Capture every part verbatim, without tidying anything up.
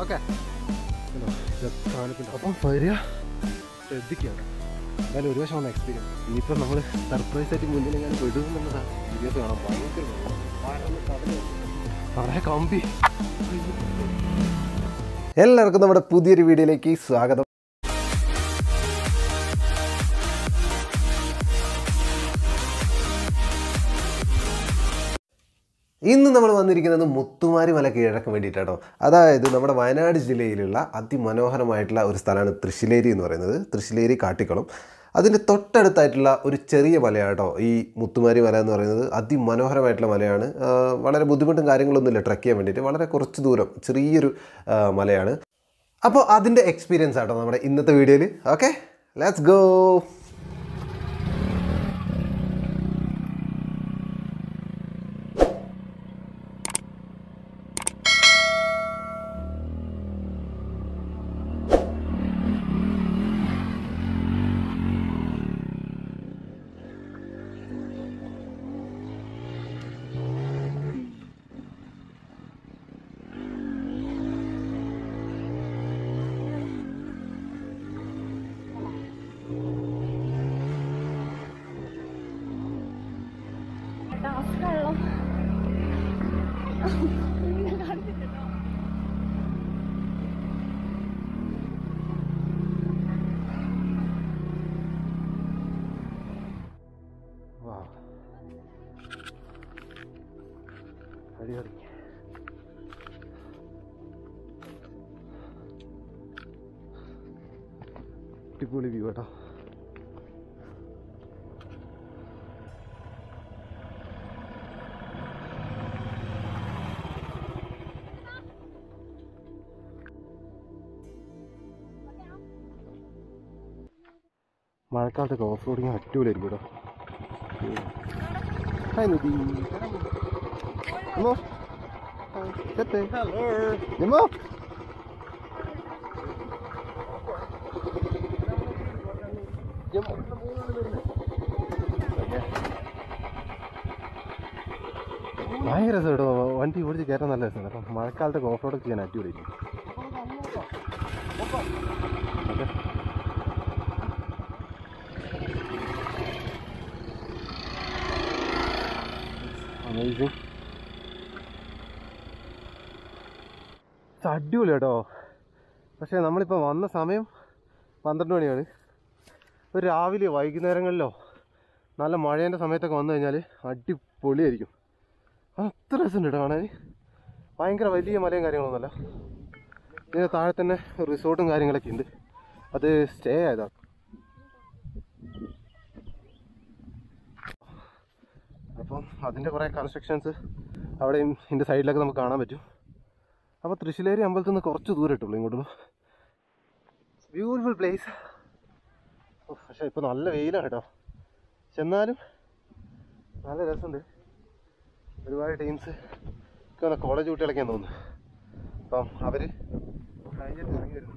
اوكي جاب ثاني كنت اظن طايريا ديك يعني قالوا لي واش انا اكسبيرينس ني بروف نقول سربرايز دي مول لي قالوا بدون ما نسى فيديو تاع ربع ممكن راح كامبي എല്ലാവർക്കും നമ്മുടെ പുതിയൊരു വീഡിയോയിലേക്ക് സ്വാഗതം. ഇന്ന് നമ്മൾ വന്നിരിക്കുന്നത് മുത്തുമാരിമല കീഴടക്കാൻ വേണ്ടിയിട്ടാണ്. അതായത് നമ്മുടെ വയനാട് ജില്ലയിലുള്ള അതിമനോഹരമായിട്ടുള്ള ഒരു സ്ഥലമാണ് തൃശ്ശിലേരി എന്ന് പറയുന്നത്. തൃശ്ശിലേരി കാട്ടിക്കുളം അതിന്റെ തൊട്ടടുത്തായിട്ടുള്ള ഒരു ചെറിയ മലയാട്ടോ ഈ മുത്തുമാരി മല എന്ന് പറയുന്നത്. അതിമനോഹരമായിട്ടുള്ള മലയാണ്. വളരെ ബുദ്ധിമുട്ടും കാര്യങ്ങളൊന്നുമില്ല ട്രക്ക് ചെയ്യാൻ വേണ്ടിയിട്ട്. വളരെ കുറച്ച് ദൂരം ചെറിയൊരു മലയാണ്. അപ്പോൾ അതിന്റെ എക്സ്പീരിയൻസ് ആട്ടോ നമ്മുടെ ഇന്നത്തെ വീഡിയോയിൽ. Okay let's go. അടിപൊളി വ്യൂ കേട്ടോ. മഴക്കാലത്തൊക്കെ ഓഫ് റോഡിങ് അടിപൊളിയായിരിക്കും കേട്ടോ. ഹായ് നിധി. ഹലോ സെറ്റ്. ഹലോ നിമോ. Jom. Naik rasa itu, anti urut je kerana nalar sana. Marakal tu golf road tu jangan diurut. Amazing. Satu le tu. Pasal, nama kita mana samem, pandan dua ni ada. രാവിലെ വൈകുന്നേരങ്ങളിലോ നല്ല മഴേൻ്റെ സമയത്തൊക്കെ വന്നു കഴിഞ്ഞാൽ അടിപൊളിയായിരിക്കും. അത്ര രസമുണ്ട് കാണാൻ. ഭയങ്കര വലിയ മലയും കാര്യങ്ങളൊന്നുമല്ല. ഇതിന് താഴെ തന്നെ റിസോർട്ടും കാര്യങ്ങളൊക്കെ ഉണ്ട്. അത് സ്റ്റേ ആയതാണ്. അപ്പം അതിൻ്റെ കുറേ കൺസ്ട്രക്ഷൻസ് അവിടെയും ഇതിൻ്റെ സൈഡിലൊക്കെ നമുക്ക് കാണാൻ പറ്റും. അപ്പോൾ തൃശ്ശിലേരി അമ്പലത്തിൽ നിന്ന് കുറച്ച് ദൂരം ഇട്ടുള്ളൂ ഇങ്ങോട്ടും. Beautiful place. പക്ഷേ ഇപ്പോൾ നല്ല വെയിലാണ് കേട്ടോ. പക്ഷെ എന്നാലും നല്ല രസമുണ്ട്. ഒരുപാട് ടീംസ് ഒക്കെ വന്ന കോളേജ് കുട്ടികളൊക്കെയാണ് തോന്നുന്നു. അപ്പം അവർ കഴിഞ്ഞിട്ട് ഇറങ്ങി വരുന്നു.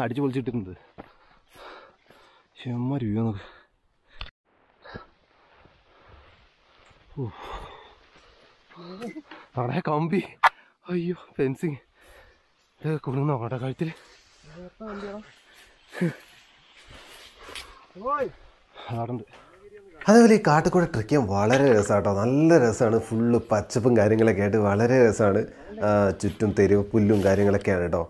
അടിച്ചു പൊളിച്ചിട്ടിരുന്നത്. ചെമ്മ വ്യൂ നോക്ക്. അവിടെ കമ്പി. അയ്യോ ഫെൻസിങ് ഇതൊക്കെ കുടുങ്ങി നോക്കട്ടെ കഴുത്തിൽ. ആടുണ്ട്. അതേപോലെ ഈ കാട്ടിക്കൂടെ ട്രക്ക് ചെയ്യാൻ വളരെ രസമാണ് കേട്ടോ. നല്ല രസമാണ്. ഫുള്ള് പച്ചപ്പും കാര്യങ്ങളൊക്കെ ആയിട്ട് വളരെ രസമാണ്. ചുറ്റും തെരുവ് പുല്ലും കാര്യങ്ങളൊക്കെയാണ് കേട്ടോ.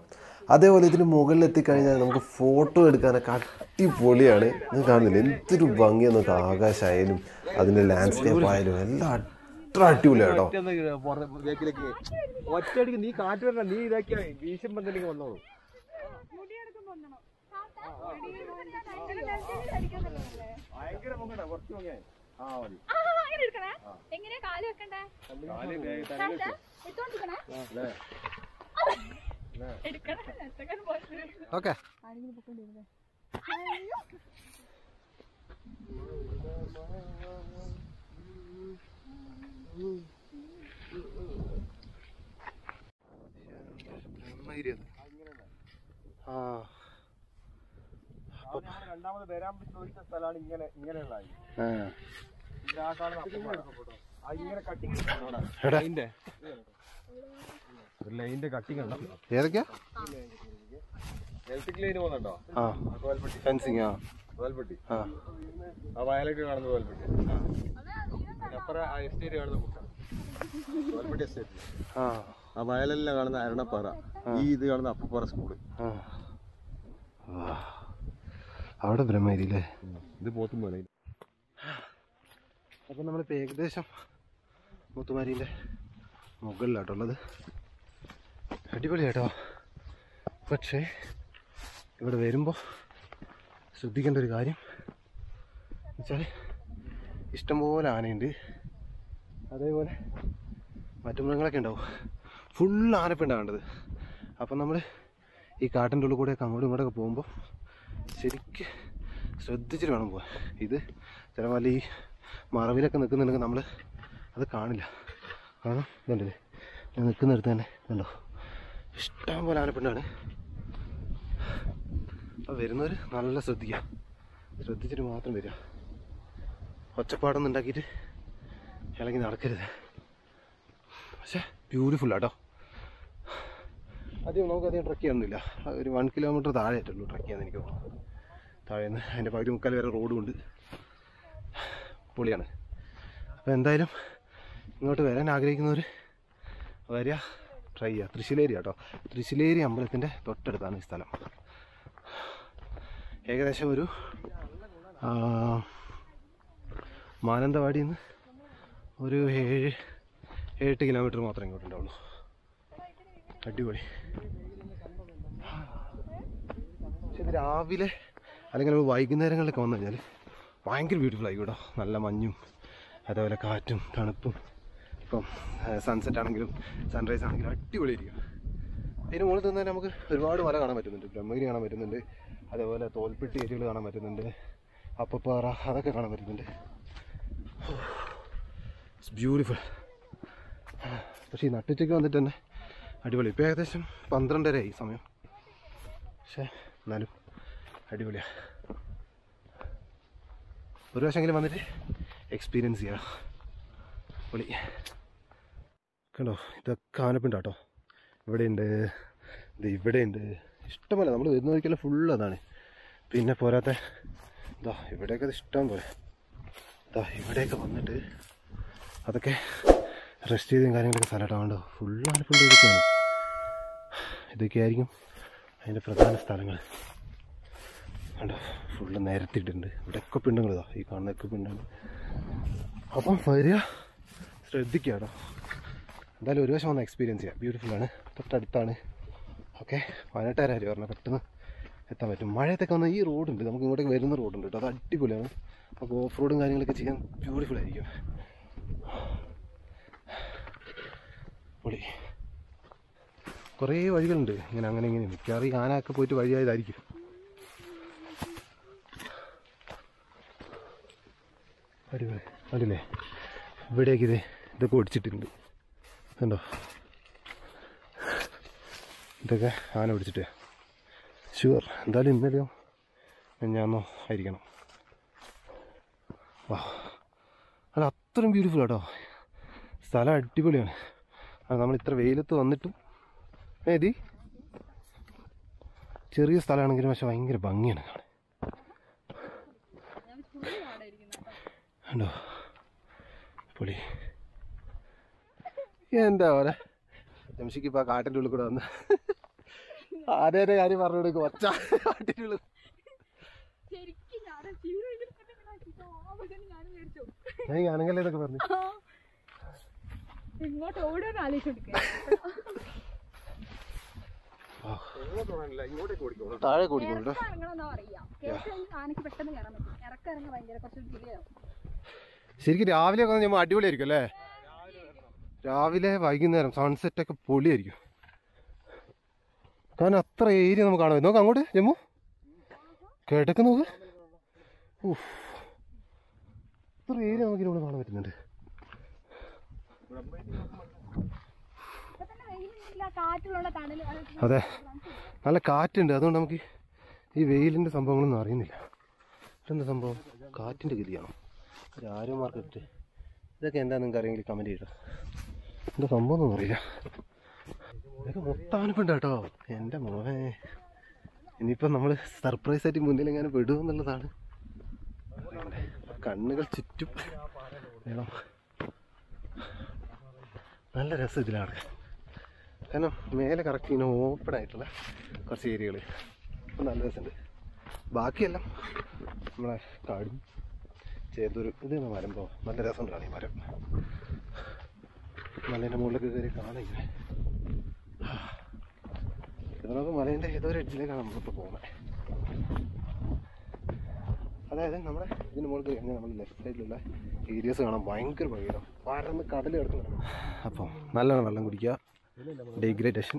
അതേപോലെ ഇതിന് മുകളിലെത്തി കഴിഞ്ഞാൽ നമുക്ക് ഫോട്ടോ എടുക്കാനൊക്കെ അടിപൊളിയാണ്. ഇത് കാണുന്നില്ല എന്തൊരു ഭംഗിയാ നമുക്ക്, ആകാശമായാലും അതിൻ്റെ ലാൻഡ്സ്കേപ്പ് ആയാലും എല്ലാം അടിപൊളിയാട്ടോ. ഒറ്റയടിക്ക് നീ കാറ്റ് വരണ, നീ ഇതാക്കിയാൽ വീശുമ്പോൾ തന്നെ വന്നോളൂ. ആ രണ്ടാമത് വരാൻ ചോദിച്ച സ്ഥലമാണ് ഇങ്ങനെ ഇങ്ങനെയുള്ള വയലൊക്കെ കാണുന്ന തോൽപ്പെട്ടി അപ്പുറം എസ്റ്റേറ്റ് കാണുന്ന തോൽപ്പെട്ടി എസ്റ്റേറ്റ് ആ വയലെല്ലാം കാണുന്ന അരണപ്പാറ, ഈ ഇത് കാണുന്ന അപ്പപ്പാറ സ്കൂള്, അവിടെ ബ്രഹ്മഗിരിയിലെ ഇത് പോത്തുമല. അപ്പം നമ്മളിപ്പോൾ ഏകദേശം പോത്തുമലയിലെ മുകളിലാട്ടുള്ളത്. അടിപൊളിയാട്ടോ. പക്ഷേ ഇവിടെ വരുമ്പോൾ ശ്രദ്ധിക്കേണ്ട ഒരു കാര്യം എന്ന് വെച്ചാൽ ഇഷ്ടംപോലെ ആനയുണ്ട്, അതേപോലെ മറ്റു മൃഗങ്ങളൊക്കെ ഉണ്ടാവും, ഫുൾ ആനപ്പിണ്ടാവേണ്ടത്. അപ്പം നമ്മൾ ഈ കാട്ടിൻ്റെ ഉള്ളിൽ കൂടെയൊക്കെ അങ്ങോട്ടും ഇങ്ങോട്ടൊക്കെ പോകുമ്പോൾ ശരിക്ക് ശ്രദ്ധിച്ചിട്ട് വേണം പോവാൻ. ഇത് ചില വല്ല ഈ മറവിലൊക്കെ നിൽക്കുന്നുണ്ടെങ്കിൽ നമ്മൾ അത് കാണില്ല. കാരണം ഇതുണ്ടല്ലേ, ഞാൻ നിൽക്കുന്നിടത്ത് തന്നെ ഇതുണ്ടോ ഇഷ്ടം പോലെ ആനപ്പിണ്ടാണ്. അപ്പം വരുന്നവർ നല്ല ശ്രദ്ധിക്കുക, ശ്രദ്ധിച്ചിട്ട് മാത്രം വരിക. ഒച്ചപ്പാടൊന്നും ഉണ്ടാക്കിയിട്ട് ഇളകി നടക്കരുത്. പക്ഷേ ബ്യൂട്ടിഫുള്ളാട്ടോ. അധികം നമുക്കധികം ട്രക്ക് ചെയ്യാനൊന്നുമില്ല, ഒരു വൺ കിലോമീറ്റർ താഴെ ആയിട്ടുള്ളൂ ട്രക്ക് ചെയ്യാൻ. എനിക്ക് താഴേന്ന് അതിൻ്റെ പകുതി മുക്കാൽ വരെ റോഡുമുണ്ട്. പൊളിയാണ്. അപ്പോൾ എന്തായാലും ഇങ്ങോട്ട് വരാൻ ആഗ്രഹിക്കുന്നവർ വരിക, ട്രൈ ചെയ്യുക. തൃശ്ശിലേരി കേട്ടോ, തൃശ്ശിലേരി അമ്പലത്തിൻ്റെ തൊട്ടടുത്താണ് ഈ സ്ഥലം. ഏകദേശം ഒരു മാനന്തവാടിയിൽ നിന്ന് ഒരു ഏഴ് എട്ട് കിലോമീറ്റർ മാത്രമേ ഇങ്ങോട്ടുണ്ടാവുള്ളൂ. അടിപൊളി. പക്ഷെ ഇത് രാവിലെ അല്ലെങ്കിൽ നമ്മൾ വൈകുന്നേരങ്ങളിലൊക്കെ വന്നു കഴിഞ്ഞാൽ ഭയങ്കര ബ്യൂട്ടിഫുൾ ആയി കേട്ടോ. നല്ല മഞ്ഞും അതേപോലെ കാറ്റും തണുപ്പും. ഇപ്പം സൺസെറ്റ് ആണെങ്കിലും സൺറൈസ് ആണെങ്കിലും അടിപൊളിയായിരിക്കും. അതിന് മുകളിൽ തന്നെ നമുക്ക് ഒരുപാട് മല കാണാൻ പറ്റുന്നുണ്ട്. ബ്രഹ്മഗിരി കാണാൻ പറ്റുന്നുണ്ട്, അതേപോലെ തോൽപ്പെട്ടി ഏരിയകൾ കാണാൻ പറ്റുന്നുണ്ട്, അപ്പപ്പാറ അതൊക്കെ കാണാൻ പറ്റുന്നുണ്ട്. It's beautiful. പക്ഷേ ഈ നട്ടുച്ചയ്ക്ക് വന്നിട്ട് തന്നെ അടിപൊളി. ഇപ്പോൾ ഏകദേശം പന്ത്രണ്ടര ആയി സമയം, പക്ഷേ എന്നാലും അടിപൊളിയാണ്. ഒരു പ്രാവശ്യമെങ്കിലും വന്നിട്ട് എക്സ്പീരിയൻസ് ചെയ്യാം. പൊളി കണ്ടോ, ഇതൊക്കെ ആനപ്പിണ്ട കേട്ടോ. ഇവിടെയുണ്ട്, ഇത് ഇവിടെയുണ്ട്, ഇഷ്ടമല്ല. നമ്മൾ വരുന്ന നോക്കിയാൽ ഫുള്ള് അതാണ്. പിന്നെ പോരാത്ത ഇതാ ഇവിടെയൊക്കെ ഇഷ്ടം പോലെ. ഇതാ ഇവിടെയൊക്കെ വന്നിട്ട് അതൊക്കെ റെസ്റ്റ് ചെയ്തും കാര്യങ്ങളൊക്കെ സ്ഥലമായിട്ട് കണ്ടോ, ഫുള്ള് ആനപ്പിണ്ട ഇരിക്കുകയാണ്. ഇതൊക്കെയായിരിക്കും അതിൻ്റെ പ്രധാന സ്ഥലങ്ങൾ. കണ്ടോ ഫുള്ള് നേരത്തിയിട്ടുണ്ട്. ഇവിടെയൊക്കെ പിണ്ടങ്ങളിതാ, ഈ കാണുന്നൊക്കെ പിണ്ടാണ്. അപ്പം വരിക, ശ്രദ്ധിക്കുക കേട്ടോ. എന്തായാലും ഒരു വശം വന്ന് എക്സ്പീരിയൻസ് ചെയ്യാം. ബ്യൂട്ടിഫുള്ളാണ്, തൊട്ടടുത്താണ്. ഓക്കെ, പതിനെട്ടായിരം പറഞ്ഞാൽ പെട്ടെന്ന് എത്താൻ പറ്റും. മഴയത്തൊക്കെ വന്നാൽ ഈ റോഡുണ്ട്, നമുക്ക് ഇങ്ങോട്ടേക്ക് വരുന്ന റോഡുണ്ട് കേട്ടോ. അത് അടിപൊളിയാണ്. അപ്പോൾ ഓഫ് റോഡും കാര്യങ്ങളൊക്കെ ചെയ്യാൻ ബ്യൂട്ടിഫുള്ളായിരിക്കും. പൊളി. കുറേ വഴികളുണ്ട് ഇങ്ങനെ. അങ്ങനെ ഇങ്ങനെ മിക്കവാറും ആനൊക്കെ പോയിട്ട് വഴിയായതായിരിക്കും. അടിപൊളി അടില്ലേ. ഇവിടേക്ക് ഇത് ഇതൊക്കെ ഒടിച്ചിട്ടുണ്ട് കണ്ടോ. ഇതൊക്കെ ആന പിടിച്ചിട്ട് ഷുവർ എന്തായാലും ഇന്നലെയോ ഞാനോ ആയിരിക്കണം. വാ, അത് അത്രയും ബ്യൂട്ടിഫുൾ കേട്ടോ. സ്ഥലം അടിപൊളിയാണ്. അത് നമ്മൾ ഇത്ര വെയിലത്ത് വന്നിട്ടും ഏതി ചെറിയ സ്ഥലമാണെങ്കിലും പക്ഷെ ഭയങ്കര ഭംഗിയാണ് കാണാൻ. ണ്ടോ പൊളി. എന്താ പോലെ ജംഷിക്ക് ഇപ്പോൾ ആ കാട്ടിൻ്റെ ഉള്ളിൽ കൂടെ വന്ന് അതേ കാര്യം പറഞ്ഞു കൊടുക്കും ഒറ്റ പാട്ടിനുള്ളൂ. ഞാനല്ലേ ഇതൊക്കെ പറഞ്ഞു ഇങ്ങോട്ട് ഓടാൻ ആലോചിച്ചു താഴെ കൂടിക്കോട്ടോ. ശരിക്കും രാവിലെ ഒക്കെ നമ്മൾ അടിപൊളിയായിരിക്കും അല്ലേ? രാവിലെ വൈകുന്നേരം സൺസെറ്റ് ഒക്കെ പൊളിയായിരിക്കും. കാരണം അത്ര ഏരിയ നമുക്ക് കാണാൻ നോക്കാം. അങ്ങോട്ട് ജമ്മു കേട്ടൊക്കെ നോക്ക്. അത്ര ഏരിയ നമുക്ക് ഇവിടെ കാണാൻ പറ്റുന്നുണ്ട്. അതെ, നല്ല കാറ്റുണ്ട്. അതുകൊണ്ട് നമുക്ക് ഈ വെയിലിൻ്റെ സംഭവങ്ങളൊന്നും അറിയുന്നില്ല. ഇതെന്താ സംഭവം? കാറ്റിൻ്റെ ഗതിയാണോ? ഒരു ആരോ മാർക്കറ്റ് ഇതൊക്കെ എന്താ നിങ്ങൾക്ക് അറിയെങ്കിൽ കമൻറ്റ് ചെയ്യട്ടോ. എന്താ സംഭവം ഒന്നും അറിയില്ല. ഇതൊക്കെ മൊത്തം അനുഭവം കേട്ടോ എൻ്റെ മോനെ. ഇനിയിപ്പം നമ്മൾ സർപ്രൈസ് ആയിട്ട് മുന്നിൽ എങ്ങനെ പെടുമെന്നുള്ളതാണ്. കണ്ണുകൾ ചുറ്റും വേണം. നല്ല രസം ഇതിലാണ്. കാരണം മേലെ കറക്റ്റ് ഇങ്ങനെ ഓപ്പൺ ആയിട്ടുള്ള കുറച്ച് ഏരിയകൾ നല്ല രസമുണ്ട്. ബാക്കിയെല്ലാം നമ്മളെ കാടും ചേതൂരും. ഇത് തന്നെ മരം പോകാം. നല്ല രസമുണ്ടാണ് ഈ മരം. മലേൻ്റെ മുകളിലൊക്കെ കയറി കാണാം. ഇങ്ങനെ ഇതിനൊക്കെ മലേൻ്റെ ഏതോ ഒരു എഡ്ജിലേക്കാണ് നമ്മളിപ്പോൾ പോകുന്നത്. അതായത് നമ്മുടെ ഇതിൻ്റെ മുകളിൽ കഴിഞ്ഞാൽ നമ്മൾ ലെഫ്റ്റ് സൈഡിലുള്ള ഏരിയസ് കാണാം. ഭയങ്കര ഭയങ്കരം പരന്ന് കടൽ കിടക്കുന്നു. അപ്പം നല്ലോണം വെള്ളം കുടിക്കുക. ഡീഗ്രേഡേഷൻ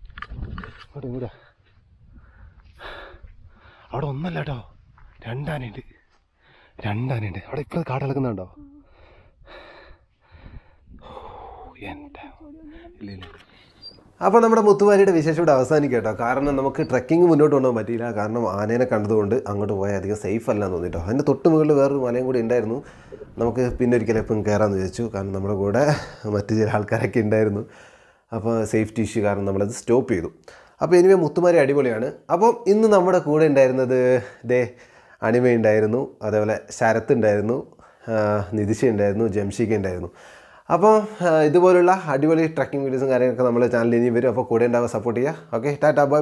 അങ്ങോട്ട് ഇങ്ങോട്ടാ. അവിടെ ഒന്നല്ല കേട്ടോ, രണ്ടാനയുണ്ട്. രണ്ടാനയുണ്ട് അവിടെ. ഇപ്പം കാട് കിടക്കുന്നുണ്ടോ? എൻ്റെ ഇല്ല ഇല്ല. അപ്പോൾ നമ്മുടെ മുത്തുവാരിയുടെ വിശേഷം ഇവിടെ അവസാനിക്കുക കേട്ടോ. കാരണം നമുക്ക് ട്രക്കിങ് മുന്നോട്ട് കൊണ്ടുപോകാൻ പറ്റിയില്ല. കാരണം ആനേനെ കണ്ടതുകൊണ്ട് അങ്ങോട്ട് പോയാൽ അധികം സേഫ് അല്ല എന്ന് തോന്നിട്ടോ. അതിൻ്റെ തൊട്ട് മുകളിൽ വേറൊരു മലയും കൂടി ഉണ്ടായിരുന്നു. നമുക്ക് പിന്നെ ഒരിക്കലും എപ്പം കയറാമെന്ന് വിചാരിച്ചു. കാരണം നമ്മുടെ കൂടെ മറ്റു ചില ആൾക്കാരൊക്കെ ഉണ്ടായിരുന്നു. അപ്പോൾ സേഫ്റ്റി ഇഷ്യൂ കാരണം നമ്മളത് സ്റ്റോപ്പ് ചെയ്തു. അപ്പോൾ എനിവേ മുത്തുവാരി അടിപൊളിയാണ്. അപ്പം ഇന്ന് നമ്മുടെ കൂടെ ഉണ്ടായിരുന്നത് ദേ അണിമ ഉണ്ടായിരുന്നു, അതേപോലെ ശരത്ത് ഉണ്ടായിരുന്നു, നിതിഷ ഉണ്ടായിരുന്നു, ജംഷിക ഉണ്ടായിരുന്നു. അപ്പോൾ ഇതുപോലുള്ള അടിപൊളി ട്രക്കിംഗ് വീഡിയോസും കാര്യങ്ങളൊക്കെ നമ്മുടെ ചാനലിൽ ഇനി വരും. അപ്പോൾ കൂടെ ഉണ്ടാവുക, സപ്പോർട്ട് ചെയ്യുക. Okay, tata by.